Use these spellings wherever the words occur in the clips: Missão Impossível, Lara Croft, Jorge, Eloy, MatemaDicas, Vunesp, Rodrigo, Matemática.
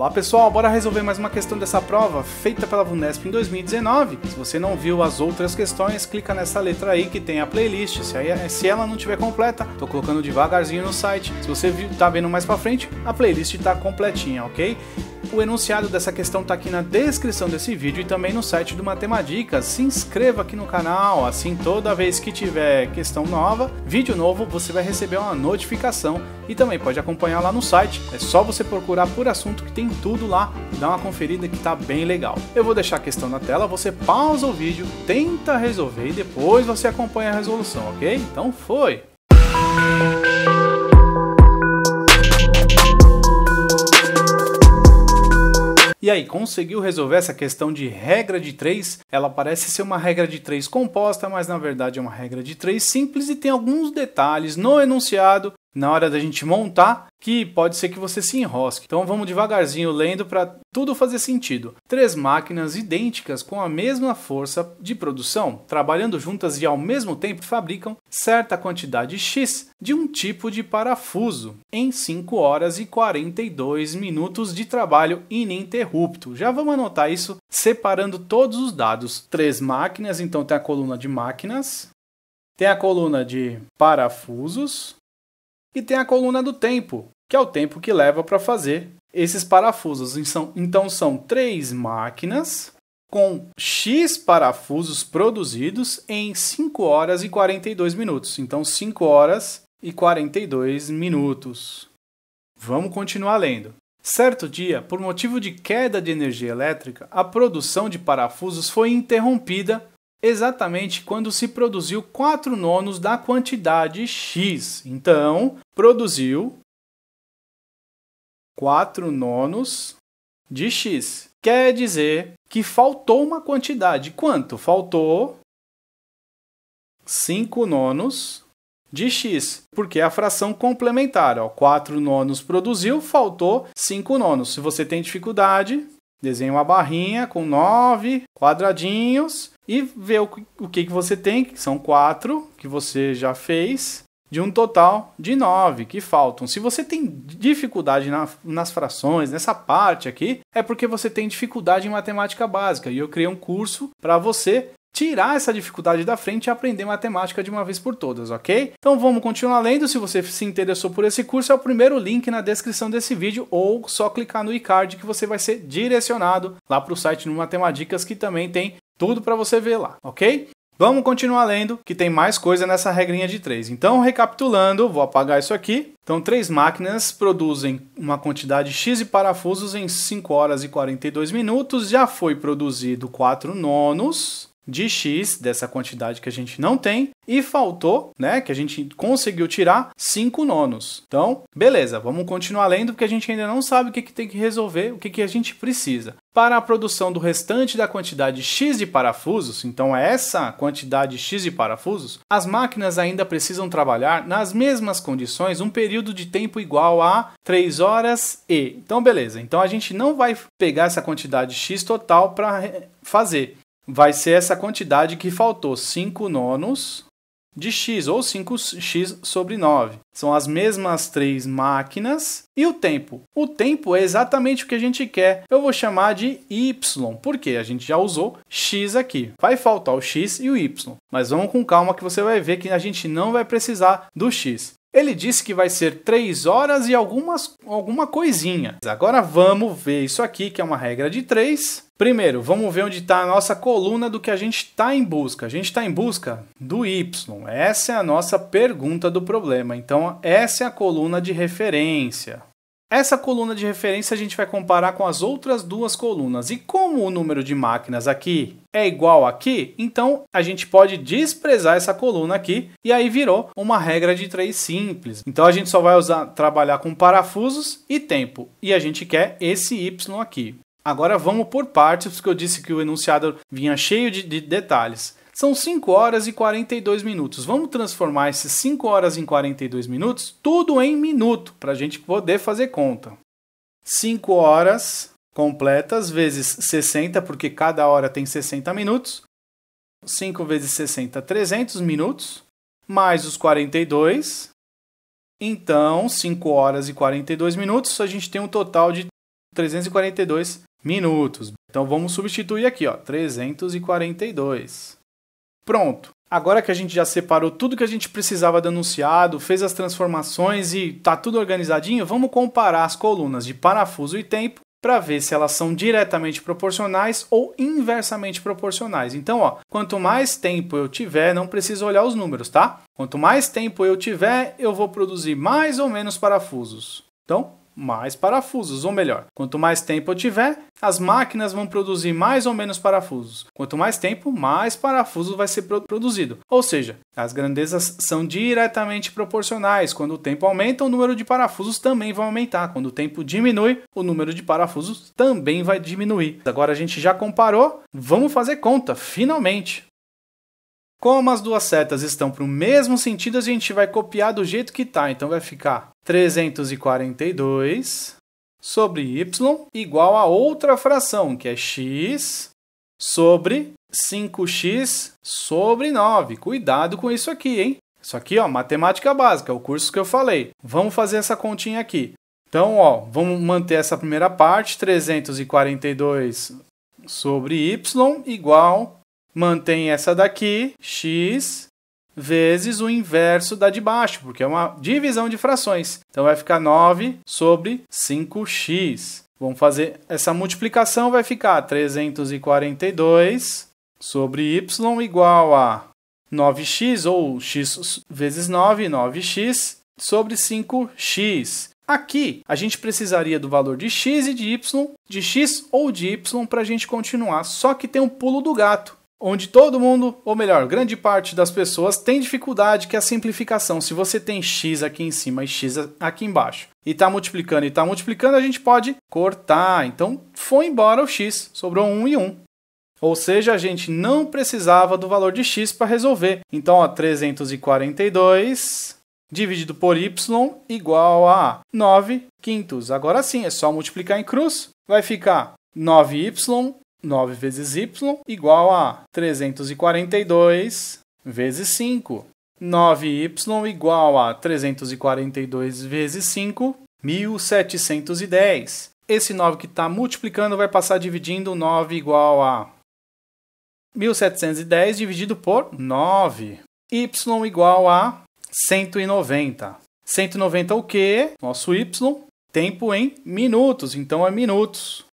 Olá pessoal, bora resolver mais uma questão dessa prova feita pela Vunesp em 2019. Se você não viu as outras questões, clica nessa letra aí que tem a playlist. Se ela não tiver completa, tô colocando devagarzinho no site. Se você tá vendo mais pra frente, a playlist tá completinha, ok? O enunciado dessa questão tá aqui na descrição desse vídeo e também no site do MatemaDicas. Se inscreva aqui no canal, assim toda vez que tiver questão nova, vídeo novo, você vai receber uma notificação e também pode acompanhar lá no site. É só você procurar por assunto que tem tudo lá, dá uma conferida que tá bem legal. Eu vou deixar a questão na tela, você pausa o vídeo, tenta resolver e depois você acompanha a resolução, ok? Então foi! E aí, conseguiu resolver essa questão de regra de 3? Ela parece ser uma regra de 3 composta, mas na verdade é uma regra de 3 simples e tem alguns detalhes no enunciado, na hora da gente montar, que pode ser que você se enrosque. Então vamos devagarzinho lendo para tudo fazer sentido. Três máquinas idênticas com a mesma força de produção, trabalhando juntas e ao mesmo tempo fabricam certa quantidade X de um tipo de parafuso em 5 horas e 42 minutos de trabalho ininterrupto. Já vamos anotar isso separando todos os dados. Três máquinas, então tem a coluna de máquinas, tem a coluna de parafusos, e tem a coluna do tempo, que é o tempo que leva para fazer esses parafusos. Então são três máquinas com X parafusos produzidos em 5 horas e 42 minutos. Então 5 horas e 42 minutos. Vamos continuar lendo. Certo dia, por motivo de queda de energia elétrica, a produção de parafusos foi interrompida exatamente quando se produziu 4/9 da quantidade X. Então, produziu 4/9 de X. Quer dizer que faltou uma quantidade. Quanto? Faltou 5/9 de X, porque é a fração complementar. 4/9 produziu, faltou 5/9. Se você tem dificuldade, desenhe uma barrinha com 9 quadradinhos e vê o que você tem, que são 4 que você já fez, de um total de 9 que faltam. Se você tem dificuldade nas frações, nessa parte aqui, é porque você tem dificuldade em matemática básica. E eu criei um curso para você tirar essa dificuldade da frente e aprender matemática de uma vez por todas, ok? Então vamos continuar lendo. Se você se interessou por esse curso, é o primeiro link na descrição desse vídeo ou só clicar no iCard que você vai ser direcionado lá para o site do MatemaDicas, que também tem tudo para você ver lá, ok? Vamos continuar lendo, que tem mais coisa nessa regrinha de 3. Então, recapitulando, vou apagar isso aqui. Então, três máquinas produzem uma quantidade X de parafusos em 5 horas e 42 minutos. Já foi produzido 4/9. De X, dessa quantidade que a gente não tem, e faltou, né, que a gente conseguiu tirar 5/9. Então, beleza, vamos continuar lendo, porque a gente ainda não sabe o que tem que resolver, o que a gente precisa. Para a produção do restante da quantidade X de parafusos, então essa quantidade X de parafusos, as máquinas ainda precisam trabalhar nas mesmas condições um período de tempo igual a 3 horas e... Então, beleza, então a gente não vai pegar essa quantidade X total para fazer. Vai ser essa quantidade que faltou, 5/9 de X, ou 5x sobre 9. São as mesmas três máquinas. E o tempo? O tempo é exatamente o que a gente quer. Eu vou chamar de Y, porque a gente já usou X aqui. Vai faltar o X e o Y. Mas vamos com calma que você vai ver que a gente não vai precisar do X. Ele disse que vai ser 3 horas e alguma coisinha. Agora vamos ver isso aqui, que é uma regra de 3. Primeiro, vamos ver onde está a nossa coluna do que a gente está em busca. A gente está em busca do Y. Essa é a nossa pergunta do problema. Então, essa é a coluna de referência. Essa coluna de referência a gente vai comparar com as outras duas colunas. E como o número de máquinas aqui é igual aqui, então a gente pode desprezar essa coluna aqui. E aí virou uma regra de 3 simples. Então a gente só vai trabalhar com parafusos e tempo. E a gente quer esse Y aqui. Agora vamos por partes, porque eu disse que o enunciado vinha cheio de detalhes. São 5 horas e 42 minutos. Vamos transformar esses 5 horas em 42 minutos tudo em minuto, para a gente poder fazer conta. 5 horas completas vezes 60, porque cada hora tem 60 minutos. 5 vezes 60, 300 minutos, mais os 42. Então, 5 horas e 42 minutos, a gente tem um total de 342 minutos. Então vamos substituir aqui, ó, 342. Pronto. Agora que a gente já separou tudo que a gente precisava do enunciado, fez as transformações e está tudo organizadinho, vamos comparar as colunas de parafuso e tempo para ver se elas são diretamente proporcionais ou inversamente proporcionais. Então, ó, quanto mais tempo eu tiver, não preciso olhar os números, tá? Quanto mais tempo eu tiver, eu vou produzir mais ou menos parafusos. Então, mais parafusos, ou melhor, quanto mais tempo eu tiver, as máquinas vão produzir mais ou menos parafusos. Quanto mais tempo, mais parafuso vai ser produzido. Ou seja, as grandezas são diretamente proporcionais. Quando o tempo aumenta, o número de parafusos também vai aumentar. Quando o tempo diminui, o número de parafusos também vai diminuir. Agora a gente já comparou, vamos fazer conta, finalmente! Como as duas setas estão para o mesmo sentido, a gente vai copiar do jeito que está. Então vai ficar 342 sobre y igual a outra fração, que é x sobre 5x sobre 9. Cuidado com isso aqui, hein? Isso aqui, ó, matemática básica, o curso que eu falei. Vamos fazer essa continha aqui. Então, ó, vamos manter essa primeira parte, 342 sobre y igual... Mantém essa daqui, x, vezes o inverso da de baixo, porque é uma divisão de frações. Então, vai ficar 9 sobre 5x. Vamos fazer essa multiplicação, vai ficar 342 sobre y igual a 9x, ou x vezes 9, 9x, sobre 5x. Aqui, a gente precisaria do valor de x e de x ou de y, para a gente continuar. Só que tem um pulo do gato, onde todo mundo, ou melhor, grande parte das pessoas, tem dificuldade, que é a simplificação. Se você tem x aqui em cima e x aqui embaixo, e está multiplicando, a gente pode cortar. Então, foi embora o x, sobrou 1 e 1. Ou seja, a gente não precisava do valor de x para resolver. Então, ó, 342 dividido por y igual a 9 quintos. Agora sim, é só multiplicar em cruz, vai ficar 9y. 9 vezes y igual a 342 vezes 5. 9y igual a 342 vezes 5, 1710. Esse 9 que está multiplicando vai passar dividindo, 9 igual a 1710 dividido por 9. Y igual a 190. 190 o quê? Nosso y, tempo em minutos, então é minutos.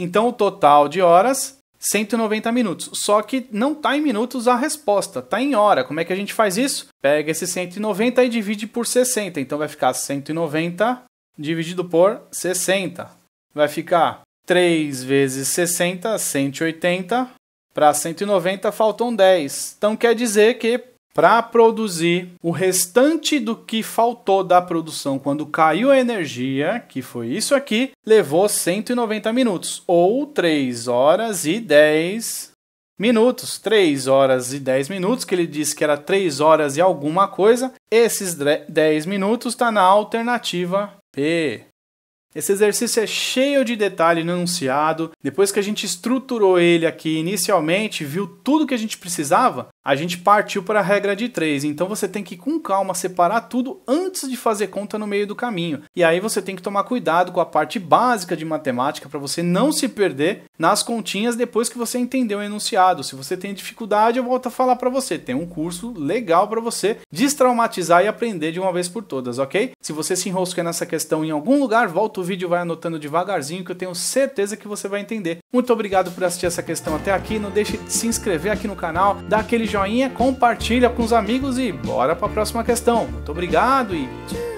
Então, o total de horas, 190 minutos. Só que não está em minutos a resposta, está em hora. Como é que a gente faz isso? Pega esse 190 e divide por 60. Então, vai ficar 190 dividido por 60. Vai ficar 3 vezes 60, 180. Para 190, faltam 10. Então, quer dizer que, para produzir o restante do que faltou da produção quando caiu a energia, que foi isso aqui, levou 190 minutos, ou 3 horas e 10 minutos. 3 horas e 10 minutos, que ele disse que era 3 horas e alguma coisa. Esses 10 minutos está na alternativa P. Esse exercício é cheio de detalhe no enunciado. Depois que a gente estruturou ele aqui inicialmente, viu tudo que a gente precisava, a gente partiu para a regra de 3. Então, você tem que ir com calma, separar tudo antes de fazer conta no meio do caminho. E aí, você tem que tomar cuidado com a parte básica de matemática para você não se perder nas continhas depois que você entendeu o enunciado. Se você tem dificuldade, eu volto a falar para você. Tem um curso legal para você destraumatizar e aprender de uma vez por todas, ok? Se você se enrosca nessa questão em algum lugar, volta o vídeo e vai anotando devagarzinho, que eu tenho certeza que você vai entender. Muito obrigado por assistir essa questão até aqui. Não deixe de se inscrever aqui no canal, dá aquele joinha, compartilha com os amigos e bora para a próxima questão. Muito obrigado e tchau!